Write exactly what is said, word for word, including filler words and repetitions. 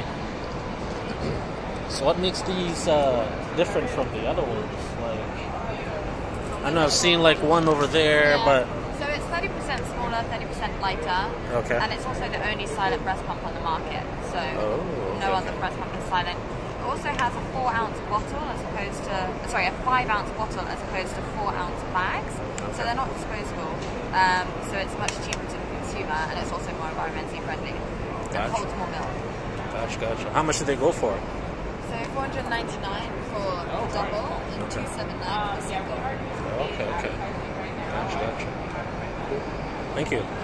Right. So what makes these uh, different from the other ones? Like, I know I've seen like one over there, yeah. but so it's thirty percent smaller, thirty percent lighter. Okay. And it's also the only silent breast pump on the market. So oh, okay. no other breast pump is silent. It also has a four ounce bottle as opposed to sorry a five ounce bottle as opposed to four ounce bags. Okay. So they're not disposable. Um, so it's much cheaper to the consumer, and it's also more environmentally friendly. Gotcha. It holds more milk. Gotcha, gotcha. How much do they go for? So four hundred ninety-nine for oh, double right. and okay. two hundred seventy-nine for single. Okay, okay. Gotcha, gotcha. Thank you.